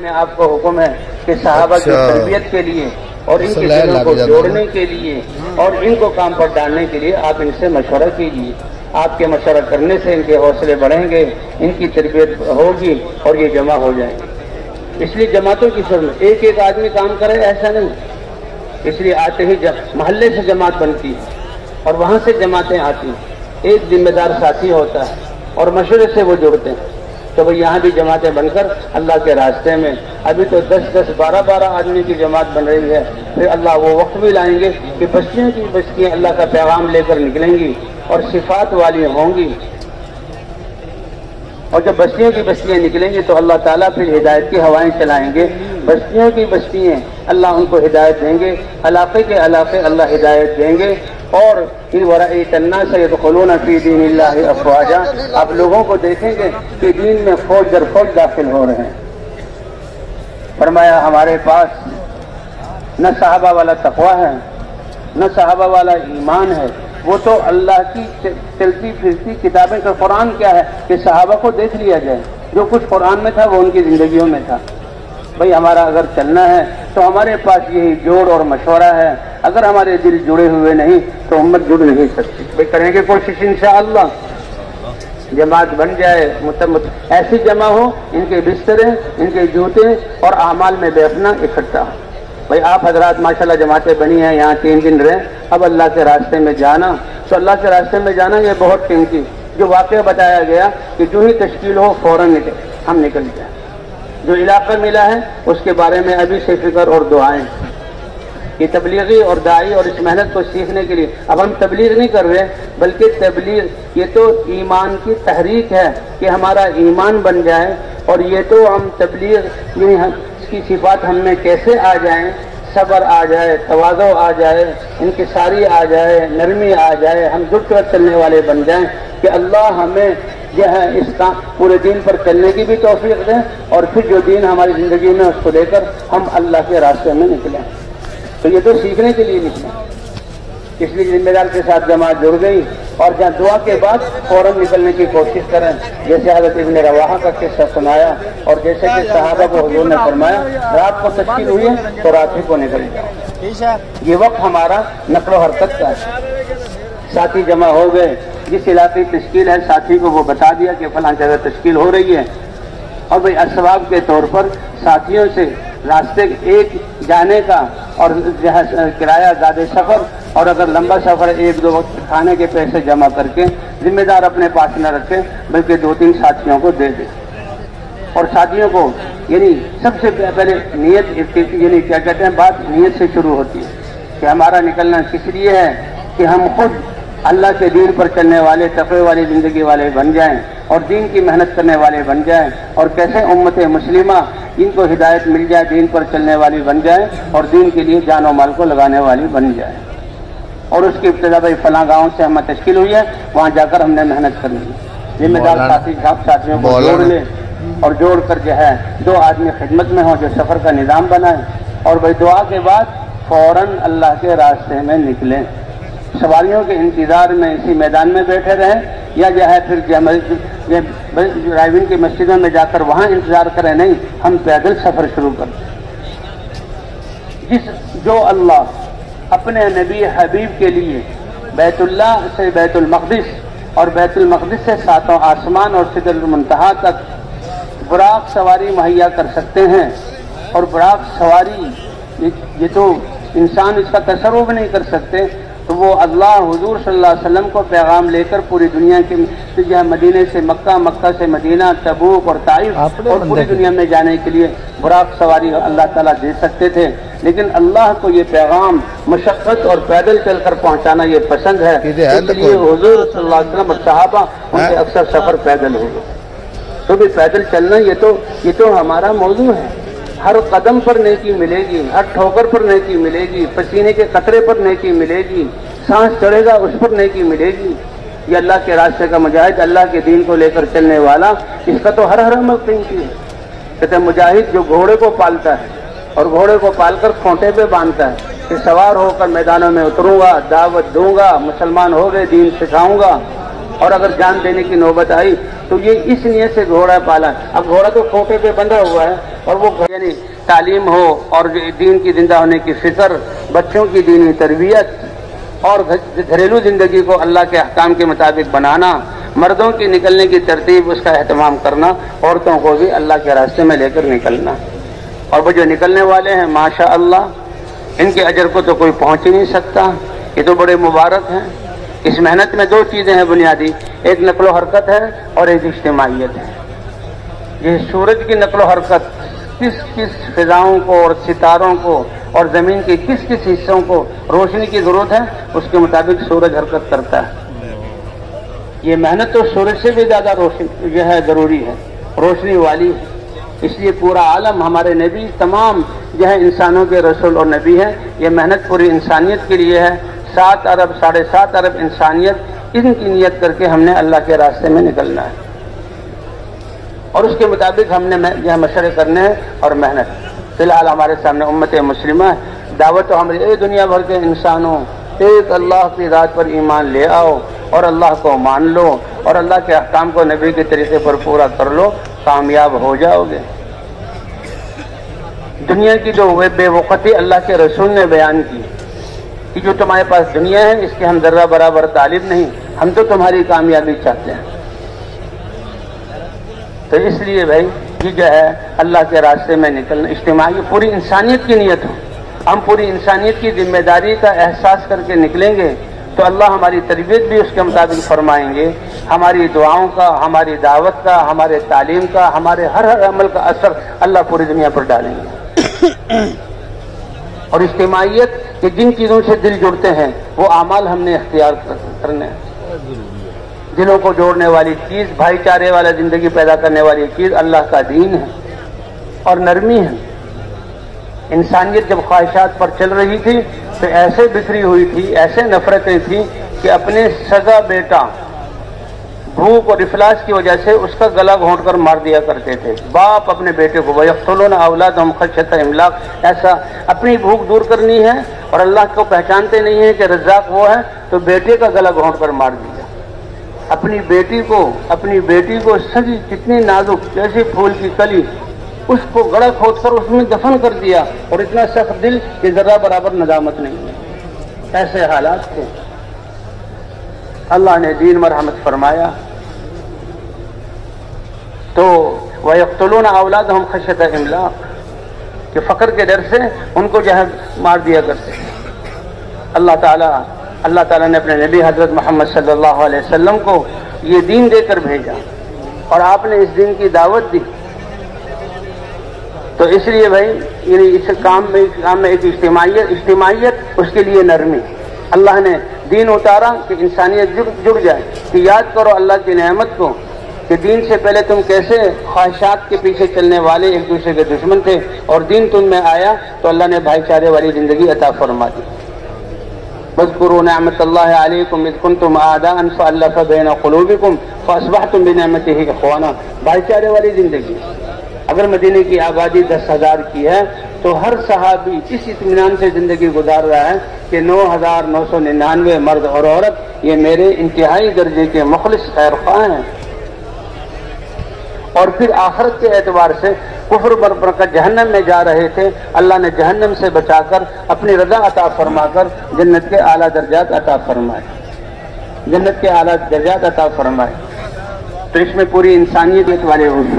मैं आपको हुक्म है कि सहाबा की तरबियत के लिए और इनके दिलों को जोड़ने के लिए और इनको काम पर डालने के लिए आप इनसे मशवरा कीजिए। आपके मशवरा करने से इनके हौसले बढ़ेंगे, इनकी तरबियत होगी और ये जमा हो जाएंगे। इसलिए जमातों की जरूरत, एक एक आदमी काम करे ऐसा नहीं। इसलिए आते ही मोहल्ले से जमात बनती है और वहाँ से जमातें आती हैं। एक जिम्मेदार साथी होता है और मशवरे से वो जुड़ते हैं। तो भाई यहाँ भी जमातें बनकर अल्लाह के रास्ते में, अभी तो 10-10, 12-12 आदमी की जमात बन रही है। फिर अल्लाह वो वक्त भी लाएंगे कि बस्तियों की बस्तियाँ अल्लाह का पैगाम लेकर निकलेंगी और सिफात वाली होंगी। और जब बस्तियों की बस्तियाँ निकलेंगी तो अल्लाह ताला फिर हिदायत की हवाएं चलाएंगे। बस्तियों की बस्तियाँ अल्लाह उनको हिदायत देंगे, इलाके के इलाके अल्लाह हिदायत देंगे। और इन वराई तन्ना सैद खलून फी दीन अफवाजा, आप लोगों को देखेंगे कि दीन में फौज दर फौज दाखिल हो रहे हैं। फरमाया हमारे पास न साहबा वाला तकवा है, न साहबा वाला ईमान है। वो तो अल्लाह की चलती फिरती किताबें का कुरान क्या है कि साहबा को देख लिया जाए, जो कुछ कुरान में था वो उनकी ज़िंदगियों में था। भाई हमारा अगर चलना है तो हमारे पास यही जोड़ और मशवरा है। अगर हमारे दिल जुड़े हुए नहीं तो उम्मत जुड़ नहीं सकती। भाई करेंगे कोशिश इंशाअल्लाह, जमात बन जाए, ऐसी जमा हो, इनके बिस्तर, इनके जूते और अमाल में बैठना इकट्ठा। भाई आप हजरात माशाल्लाह जमातें बनी हैं, यहाँ 3 दिन रहे। अब अल्लाह के रास्ते में जाना, तो अल्लाह के रास्ते में जाना ये बहुत कीमती। जो वाक़या बताया गया कि जो ही तश्कील हो फ़ौरन हम निकल जाए। जो इलाका मिला है उसके बारे में अभी से फिक्र और दुआएँ। ये तबलीगी और दाई और इस मेहनत को सीखने के लिए, अब हम तबलीग नहीं कर रहे बल्कि तबलीग ये तो ईमान की तहरीक है कि हमारा ईमान बन जाए। और ये तो हम तबलीग की सिफात हम में कैसे आ जाए, सब्र आ जाए, तवाज़ो आ जाए, इंकिसारी आ जाए, नरमी आ जाए, हम जुट कर चलने वाले बन जाएं कि अल्लाह हमें यह इस पूरे दिन पर चलने की भी तौफीक दें और फिर जो दिन हमारी ज़िंदगी में उसको लेकर हम अल्लाह के रास्ते में निकलें। तो ये तो सीखने के लिए निकलें। इसलिए जिम्मेदार के साथ जमात जुड़ गई और जहाँ दुआ के बाद फ़ौरन निकलने की कोशिश करें, जैसे हज़रत इब्न रवाहा का किस्सा सुनाया और जैसे कि सहाबा को हुजूर ने फरमाया रात को तश्कील हुई है तो रात ही को निकल जाए। ये वक्त हमारा नकलो हरकत का है। साथी जमा हो गए, जिस इलाके की तश्कील है साथी को वो बता दिया कि फलां जगह तश्कील हो रही है। और भाई असबाब के तौर पर साथियों से रास्ते एक जाने का और किराया ज़्यादा सफ़र, और अगर लंबा सफ़र 1-2 वक्त खाने के पैसे जमा करके जिम्मेदार अपने पास न रखें बल्कि 2-3 साथियों को दे दें। और साथियों को यानी सबसे पहले नीयत, यानी क्या कहते हैं, बात नीयत से शुरू होती है कि हमारा निकलना किस लिए है कि हम खुद अल्लाह के दीन पर चलने वाले, तक़वे वाली ज़िंदगी वाले बन जाएं और दीन की मेहनत करने वाले बन जाएं। और कैसे उम्मत मुस्लिमा इनको हिदायत मिल जाए, दीन पर चलने वाली बन जाए और दीन के लिए जान और माल को लगाने वाली बन जाए। और उसकी इब्तदा भाई फलां गाँव से हमें तश्कील हुई है, वहाँ जाकर हमने मेहनत करनी है। जिम्मेदार साथी साथियों को जोड़ लें और जोड़ कर जो है 2 आदमी खिदमत में हों, जो सफ़र का निज़ाम बनाएं। और भाई दुआ के बाद फ़ौरन अल्लाह के रास्ते में निकलें। सवारियों के इंतज़ार में इसी मैदान में बैठे रहें या जो है फिर ड्राइविंग की मस्जिदों में जाकर वहाँ इंतज़ार करें, नहीं हम पैदल सफ़र शुरू करें। जो अल्लाह अपने नबी हबीब के लिए बैतुल्लाह से बैतुल मक़दिस और बैतुल मक़दिस से 7 आसमान और सिदरुल मुंतहा तक बुराक सवारी मुहैया कर सकते हैं। और बुराक सवारी ये तो इंसान इसका तसर्रुफ़ नहीं कर सकते, तो वो अल्लाह हुजूर सल्लल्लाहु अलैहि वसल्लम को पैगाम लेकर पूरी दुनिया के जहाँ मदीने से मक्का, मक्का से मदीना, तबूक और ताइफ और पूरी दुनिया में जाने के लिए बुराक सवारी अल्लाह ताला दे सकते थे। लेकिन अल्लाह को ये पैगाम मशक्क़त और पैदल चलकर पहुँचाना ये पसंद है, इसलिए हुजूर सल्लल्लाहु अलैहि वसल्लम और सहाबा उनके अक्सर सफ़र पैदल हो गए। तो भी पैदल चलना ये तो हमारा मौजू है। हर कदम पर नेकी मिलेगी, हर ठोकर पर नेकी मिलेगी, पसीने के कतरे पर नेकी मिलेगी, सांस चढ़ेगा उस पर नेकी मिलेगी। ये अल्लाह के रास्ते का मुजाहिद, अल्लाह के दीन को लेकर चलने वाला, इसका तो हर अमल कीमती है। कहते हैं मुजाहिद जो घोड़े को पालता है और घोड़े को पालकर खूंटे पे बांधता है कि सवार होकर मैदानों में उतरूँगा, दावत दूँगा, मुसलमान हो गए, दीन सिखाऊँगा। और अगर जान देने की नौबत आई तो ये इस नीयत से घोड़ा पालन। अब घोड़ा तो खोटे पे बंधा हुआ है और वो यानी तालीम हो और दीन की जिंदा होने की फिक्र, बच्चों की दीनी तरबियत और घरेलू ज़िंदगी को अल्लाह के अहकाम के मुताबिक बनाना, मर्दों की निकलने की तरतीब उसका अहतमाम करना, औरतों को भी अल्लाह के रास्ते में लेकर निकलना। और वो जो निकलने वाले हैं माशा अल्लाह, इनके अजर को तो कोई पहुँच ही नहीं सकता, ये तो बड़े मुबारक हैं। इस मेहनत में दो चीज़ें हैं बुनियादी, एक नकलो हरकत है और एक इज्तिमाइयत है। ये सूरज की नकलो हरकत किस किस फिजाओं को और सितारों को और ज़मीन के किस किस हिस्सों को रोशनी की ज़रूरत है उसके मुताबिक सूरज हरकत करता है। ये मेहनत तो सूरज से भी ज़्यादा रोशनी जो है ज़रूरी है, रोशनी वाली है। इसलिए पूरा आलम हमारे नबी तमाम जो है इंसानों के रसूल और नबी हैं। ये मेहनत पूरी इंसानियत के लिए है। 7 अरब 7.5 अरब इंसानियत इनकी नियत करके हमने अल्लाह के रास्ते में निकलना है और उसके मुताबिक हमने यह मशरे करने हैं और मेहनत। फिलहाल हमारे सामने उम्मत मुस्लिमा दावत तो हमारी ए दुनिया भर के इंसानों एक अल्लाह की रात पर ईमान ले आओ और अल्लाह को मान लो और अल्लाह के अहकाम को नबी के तरीके पर पूरा कर लो, कामयाब हो जाओगे। दुनिया की जो बेवकूफ़ी अल्लाह के रसूल ने बयान की कि जो तुम्हारे पास दुनिया है इसके हम ज़र्रा बराबर तालिब नहीं, हम तो तुम्हारी कामयाबी चाहते हैं। तो इसलिए भाई ये जो है अल्लाह के रास्ते में निकलना इज्तिमाई पूरी इंसानियत की नीयत हो, हम पूरी इंसानियत की जिम्मेदारी का एहसास करके निकलेंगे तो अल्लाह हमारी तरबियत भी उसके मुताबिक फरमाएंगे। हमारी दुआओं का, हमारी दावत का, हमारे तालीम का, हमारे हर अमल का असर अल्लाह पूरी दुनिया पर डालेंगे। और इज्तिमाइयत कि जिन चीज़ों से दिल जुड़ते हैं वो अमाल हमने इख्तियार करने हैं। दिलों को जोड़ने वाली चीज़, भाईचारे वाला ज़िंदगी पैदा करने वाली चीज़ अल्लाह का दीन है और नरमी है। इंसानियत जब ख्वाहिशात पर चल रही थी तो ऐसे बिखरी हुई थी, ऐसे नफरतें थी कि अपने सगा बेटा भूख और इफलास की वजह से उसका गला घोंट कर मार दिया करते थे। बाप अपने बेटे को वयक़्तलून औलादहम ख़शयत इमलाक, ऐसा अपनी भूख दूर करनी है और अल्लाह को पहचानते नहीं है कि रज़्ज़ाक़ वो है तो बेटे का गला घोंट कर मार दिया। अपनी बेटी को सजी कितनी नाजुक जैसी फूल की कली, उसको गला खोद कर उसमें दफन कर दिया और इतना सख्त दिल कि ज़रा बराबर नदामत नहीं है। ऐसे हालात थे। अल्लाह ने दीन मरहमत फरमाया तो वयक़्तलून औलादहम ख़शयत इमलाक के फ़क़र के डर से उनको जो है मार दिया करते हैं। अल्लाह ताला ने अपने नबी हज़रत मोहम्मद सल्लल्लाहु अलैहि वसल्लम को ये दीन देकर भेजा और आपने इस दीन की दावत दी। तो इसलिए भाई इस काम में एक इज्तिमाइयत, उसके लिए नरमी। अल्लाह ने दीन उतारा कि इंसानियत जुड़ जाए कि याद करो अल्लाह की नेमत को कि दीन से पहले तुम कैसे ख्वाहिशात के पीछे चलने वाले एक दूसरे के दुश्मन थे और दीन तुम में आया तो अल्लाह ने भाईचारे वाली ज़िंदगी अता फरमा दी। वज़्कुरू निअमतल्लाहि अलैकुम इज़ कुंतुम आदाअन फ़अल्लफ़ बैन क़ुलूबिकुम फ़अस्बहतुम बिनिअमतिही इख़्वाना, भाईचारे वाली ज़िंदगी। अगर मदीने की आबादी 10,000 की है तो हर सहाबी इस इत्मीनान से ज़िंदगी गुजार रहा है कि 9,999 मर्द और औरत ये मेरे इंतहाई दर्जे के मुखलिस खैर ख्वाह हैं। और फिर आखिरत के एतबार से कुफ्र बरकत जहन्नम में जा रहे थे, अल्लाह ने जहन्नम से बचाकर अपनी रज़ा अता फरमाकर जन्नत के आला दर्जात अता फरमाए। तो इसमें पूरी इंसानियत वाले